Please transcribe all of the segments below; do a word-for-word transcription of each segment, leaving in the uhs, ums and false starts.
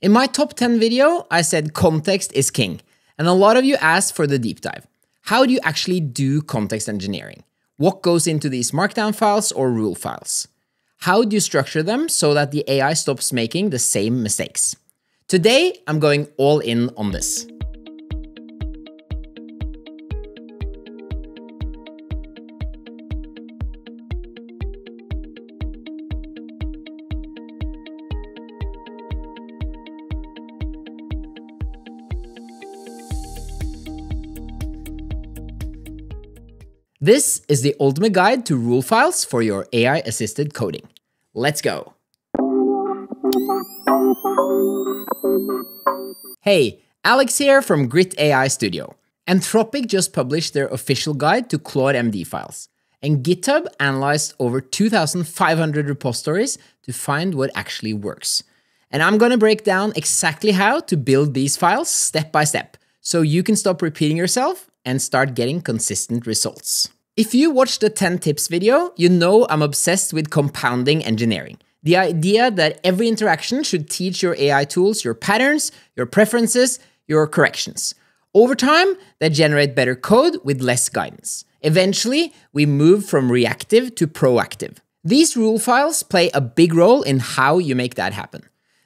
In my top ten video, I said context is king. And a lot of you asked for the deep dive. How do you actually do context engineering? What goes into these markdown files or rule files? How do you structure them so that the A I stops making the same mistakes? Today, I'm going all in on this. This is the ultimate guide to rule files for your A I-assisted coding. Let's go. Hey, Alex here from Grit A I Studio. Anthropic just published their official guide to Claude M D files, and GitHub analyzed over two thousand five hundred repositories to find what actually works. And I'm gonna break down exactly how to build these files step by step, so you can stop repeating yourself and start getting consistent results. If you watched the ten tips video, you know I'm obsessed with compounding engineering. The idea that every interaction should teach your A I tools your patterns, your preferences, your corrections. Over time, they generate better code with less guidance. Eventually, we move from reactive to proactive. These rule files play a big role in how you make that happen.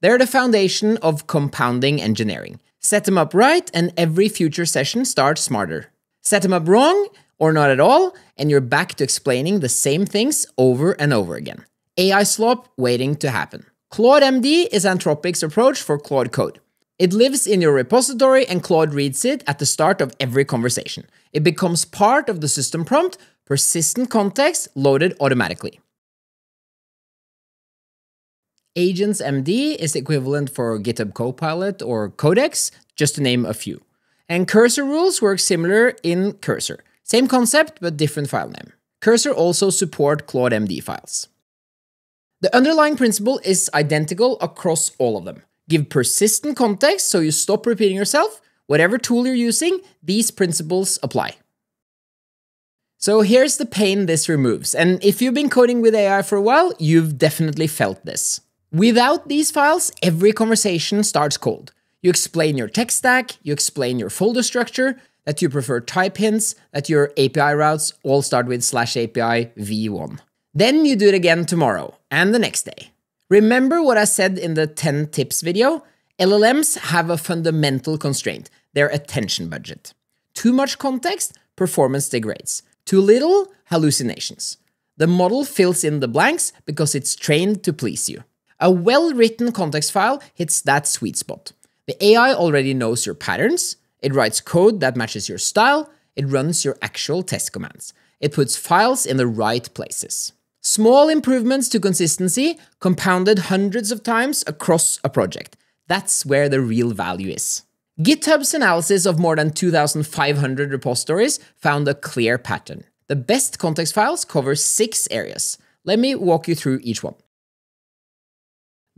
They're the foundation of compounding engineering. Set them up right, and every future session starts smarter. Set them up wrong, or not at all, and you're back to explaining the same things over and over again. A I slop waiting to happen. Claude M D is Anthropic's approach for Claude Code. It lives in your repository, and Claude reads it at the start of every conversation. It becomes part of the system prompt, persistent context loaded automatically. Agents M D is equivalent for GitHub Copilot or Codex, just to name a few. And cursor rules work similar in Cursor. Same concept, but different file name. Cursor also support Claude M D files. The underlying principle is identical across all of them. Give persistent context so you stop repeating yourself. Whatever tool you're using, these principles apply. So here's the pain this removes. And if you've been coding with A I for a while, you've definitely felt this. Without these files, every conversation starts cold. You explain your tech stack, you explain your folder structure, that you prefer type hints, that your A P I routes all start with slash A P I v one. Then you do it again tomorrow and the next day. Remember what I said in the ten tips video? L L Ms have a fundamental constraint, their attention budget. Too much context, performance degrades. Too little, hallucinations. The model fills in the blanks because it's trained to please you. A well-written context file hits that sweet spot. The A I already knows your patterns, it writes code that matches your style, it runs your actual test commands. It puts files in the right places. Small improvements to consistency compounded hundreds of times across a project. That's where the real value is. GitHub's analysis of more than two thousand five hundred repositories found a clear pattern. The best context files cover six areas. Let me walk you through each one.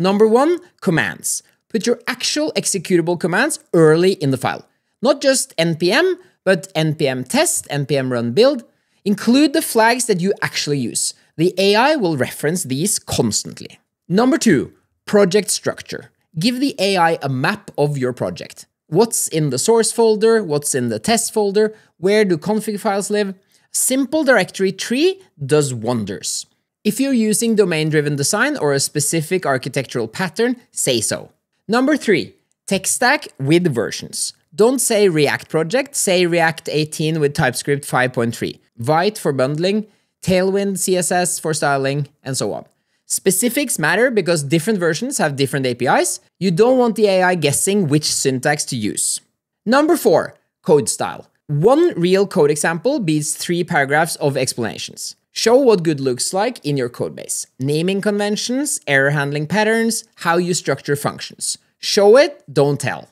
Number one, commands. Put your actual executable commands early in the file. Not just N P M, but N P M test, N P M run build. Include the flags that you actually use. The A I will reference these constantly. Number two, project structure. Give the A I a map of your project. What's in the source folder? What's in the test folder? Where do config files live? Simple directory tree does wonders. If you're using domain-driven design or a specific architectural pattern, say so. Number three, tech stack with versions. Don't say React project, say React eighteen with TypeScript five point three, Vite for bundling, Tailwind C S S for styling, and so on. Specifics matter because different versions have different A P Is. You don't want the A I guessing which syntax to use. Number four, code style. One real code example beats three paragraphs of explanations. Show what good looks like in your codebase. Naming conventions, error handling patterns, how you structure functions. Show it, don't tell.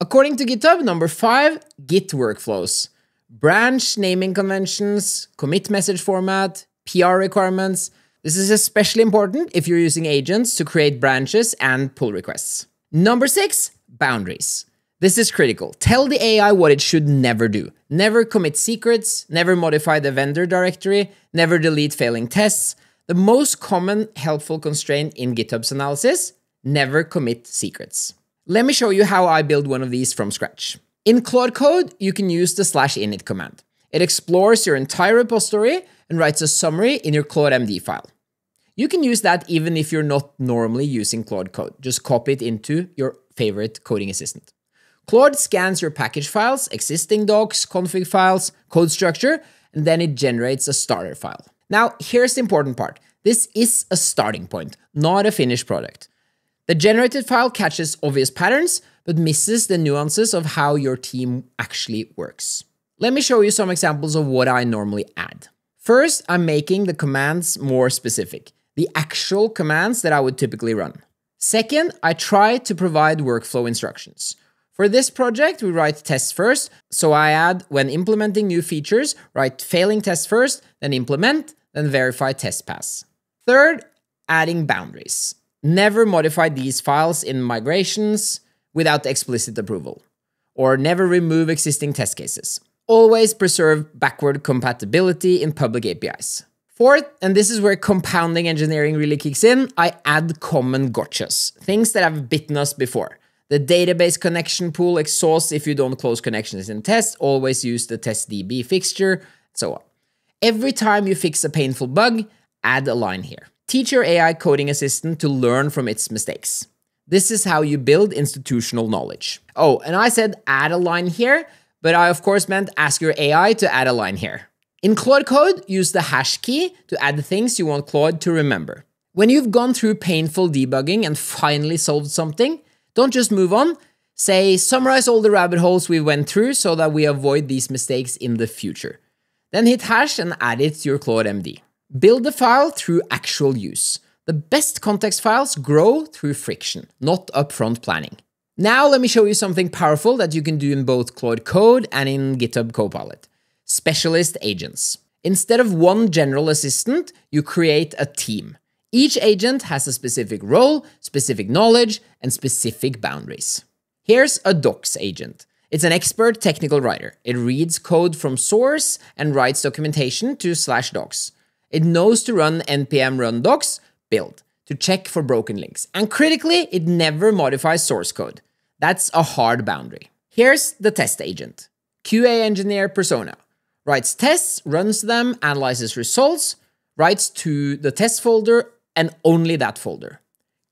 According to GitHub, number five, Git workflows. Branch naming conventions, commit message format, P R requirements. This is especially important if you're using agents to create branches and pull requests. Number six, boundaries. This is critical. Tell the A I what it should never do. Never commit secrets, never modify the vendor directory, never delete failing tests. The most common helpful constraint in GitHub's analysis, never commit secrets. Let me show you how I build one of these from scratch. In Claude Code, you can use the slash init command. It explores your entire repository and writes a summary in your Claude M D file. You can use that even if you're not normally using Claude Code. Just copy it into your favorite coding assistant. Claude scans your package files, existing docs, config files, code structure, and then it generates a starter file. Now, here's the important part. This is a starting point, not a finished product. The generated file catches obvious patterns, but misses the nuances of how your team actually works. Let me show you some examples of what I normally add. First, I'm making the commands more specific, the actual commands that I would typically run. Second, I try to provide workflow instructions. For this project, we write tests first, so I add, when implementing new features, write failing tests first, then implement, then verify test pass. Third, adding boundaries. Never modify these files in migrations without explicit approval, or never remove existing test cases. Always preserve backward compatibility in public A P Is. Fourth, and this is where compounding engineering really kicks in, I add common gotchas, things that have bitten us before. The database connection pool exhausts if you don't close connections in tests, always use the test D B fixture, and so on. Every time you fix a painful bug, add a line here. Teach your A I coding assistant to learn from its mistakes. This is how you build institutional knowledge. Oh, and I said add a line here, but I of course meant ask your A I to add a line here. In Claude Code, use the hash key to add the things you want Claude to remember. When you've gone through painful debugging and finally solved something, don't just move on, say, summarize all the rabbit holes we went through so that we avoid these mistakes in the future. Then hit hash and add it to your Claude M D. Build the file through actual use. The best context files grow through friction, not upfront planning. Now let me show you something powerful that you can do in both Claude Code and in GitHub Copilot. Specialist agents. Instead of one general assistant, you create a team. Each agent has a specific role, specific knowledge, and specific boundaries. Here's a docs agent. It's an expert technical writer. It reads code from source and writes documentation to slash docs. It knows to run npm run docs build to check for broken links. And critically, it never modifies source code. That's a hard boundary. Here's the test agent. Q A engineer persona. Writes tests, runs them, analyzes results, writes to the test folder, and only that folder.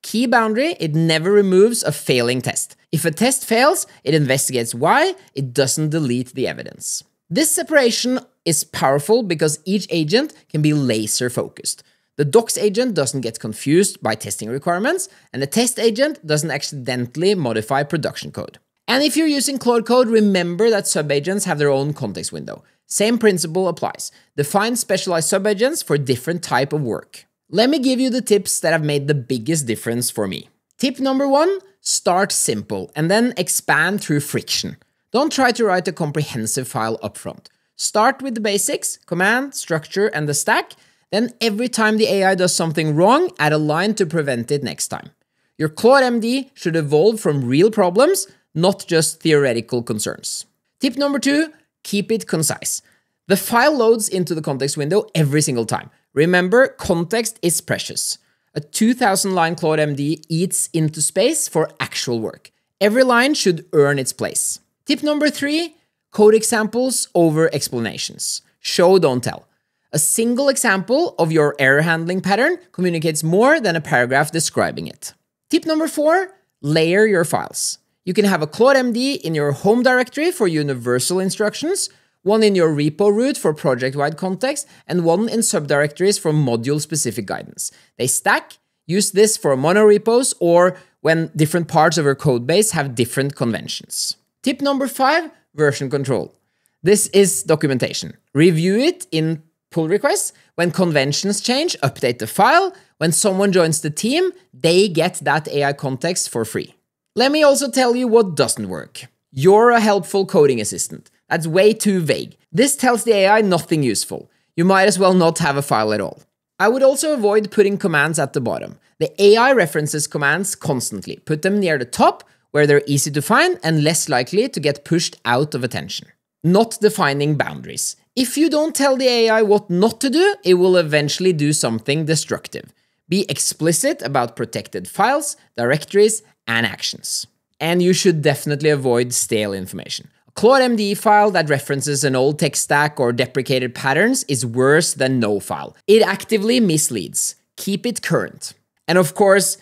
Key boundary, it never removes a failing test. If a test fails, it investigates why, it doesn't delete the evidence. This separation is powerful because each agent can be laser focused. The docs agent doesn't get confused by testing requirements, and the test agent doesn't accidentally modify production code. And if you're using Claude Code, remember that subagents have their own context window. Same principle applies. Define specialized subagents for different type of work. Let me give you the tips that have made the biggest difference for me. Tip number one, start simple and then expand through friction. Don't try to write a comprehensive file upfront. Start with the basics, command, structure, and the stack. Then every time the A I does something wrong, add a line to prevent it next time. Your Claude M D should evolve from real problems, not just theoretical concerns. Tip number two, keep it concise. The file loads into the context window every single time. Remember, context is precious. A two thousand line Claude M D eats into space for actual work. Every line should earn its place. Tip number three, code examples over explanations. Show, don't tell. A single example of your error handling pattern communicates more than a paragraph describing it. Tip number four, layer your files. You can have a Claude M D in your home directory for universal instructions, one in your repo root for project-wide context, and one in subdirectories for module-specific guidance. They stack. Use this for monorepos or when different parts of your code base have different conventions. Tip number five, version control. This is documentation. Review it in pull requests. When conventions change, update the file. When someone joins the team, they get that A I context for free. Let me also tell you what doesn't work. You're a helpful coding assistant. That's way too vague. This tells the A I nothing useful. You might as well not have a file at all. I would also avoid putting commands at the bottom. The A I references commands constantly. Put them near the top where they're easy to find and less likely to get pushed out of attention. Not defining boundaries. If you don't tell the A I what not to do, it will eventually do something destructive. Be explicit about protected files, directories, and actions. and you should definitely avoid stale information. A Claude M D file that references an old tech stack or deprecated patterns is worse than no file. It actively misleads. Keep it current. And of course,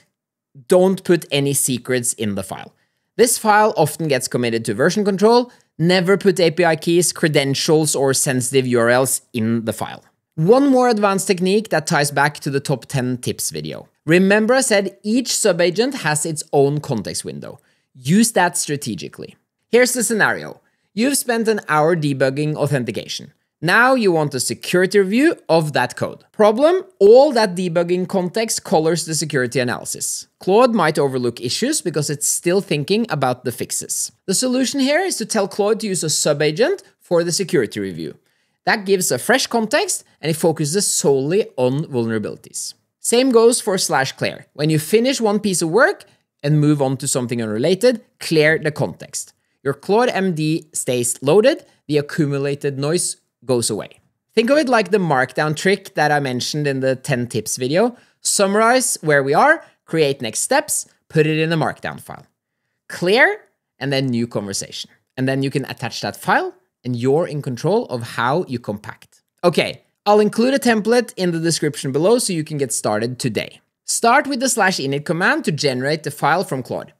don't put any secrets in the file. This file often gets committed to version control. Never put A P I keys, credentials, or sensitive U R Ls in the file. One more advanced technique that ties back to the top ten tips video. Remember I said each subagent has its own context window. Use that strategically. Here's the scenario. You've spent an hour debugging authentication. Now you want a security review of that code. Problem? All that debugging context colors the security analysis. Claude might overlook issues because it's still thinking about the fixes. The solution here is to tell Claude to use a subagent for the security review. That gives a fresh context and it focuses solely on vulnerabilities. Same goes for slash clear. When you finish one piece of work and move on to something unrelated, clear the context. Your Claude M D stays loaded, the accumulated noise goes away. Think of it like the markdown trick that I mentioned in the ten tips video. Summarize where we are, create next steps, put it in a markdown file. Clear, and then new conversation. And then you can attach that file and you're in control of how you compact. Okay, I'll include a template in the description below so you can get started today. Start with the slash init command to generate the file from Claude.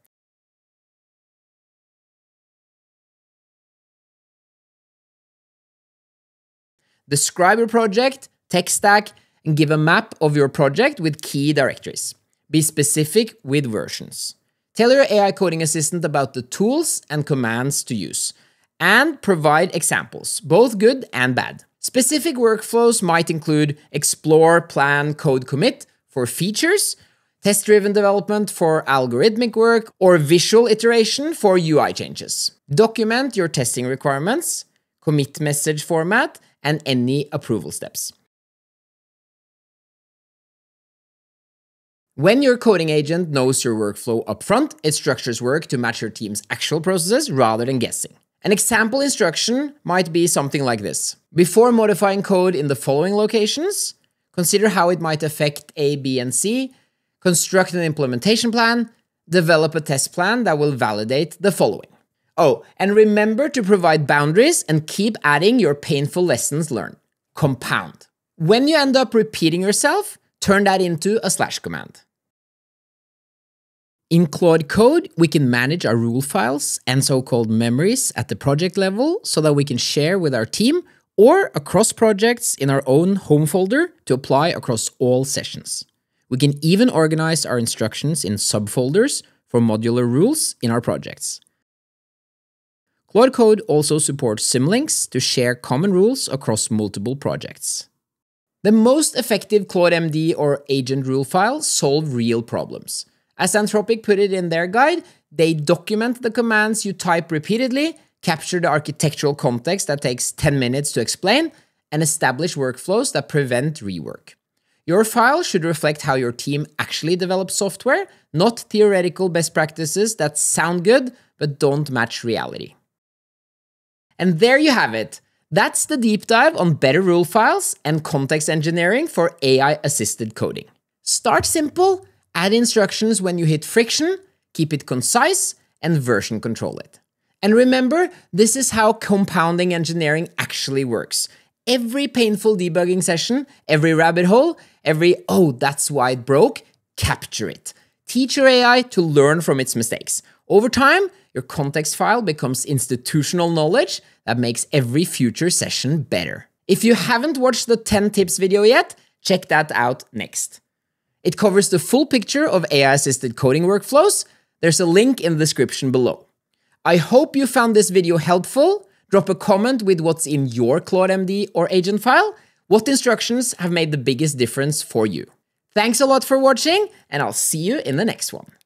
Describe your project, tech stack, and give a map of your project with key directories. Be specific with versions. Tell your A I coding assistant about the tools and commands to use. And provide examples, both good and bad. Specific workflows might include explore, plan, code commit for features, test-driven development for algorithmic work, or visual iteration for U I changes. Document your testing requirements, commit message format, and any approval steps. When your coding agent knows your workflow upfront, it structures work to match your team's actual processes rather than guessing. An example instruction might be something like this. Before modifying code in the following locations, consider how it might affect A, B, and C, construct an implementation plan, develop a test plan that will validate the following. Oh, and remember to provide boundaries and keep adding your painful lessons learned. Compound. When you end up repeating yourself, turn that into a slash command. In Claude Code, we can manage our rule files and so-called memories at the project level so that we can share with our team or across projects in our own home folder to apply across all sessions. We can even organize our instructions in subfolders for modular rules in our projects. Claude Code also supports symlinks to share common rules across multiple projects. The most effective Claude M D or agent rule files solve real problems. As Anthropic put it in their guide, they document the commands you type repeatedly, capture the architectural context that takes ten minutes to explain, and establish workflows that prevent rework. Your file should reflect how your team actually develops software, not theoretical best practices that sound good but don't match reality. And there you have it. That's the deep dive on better rule files and context engineering for A I-assisted coding. Start simple, add instructions when you hit friction, keep it concise, and version control it. And remember, this is how compounding engineering actually works. Every painful debugging session, every rabbit hole, every, oh, that's why it broke, capture it. Teach your A I to learn from its mistakes. Over time, your context file becomes institutional knowledge that makes every future session better. If you haven't watched the ten tips video yet, check that out next. It covers the full picture of A I-assisted coding workflows. There's a link in the description below. I hope you found this video helpful. Drop a comment with what's in your Claude M D or agent file. What instructions have made the biggest difference for you? Thanks a lot for watching, and I'll see you in the next one.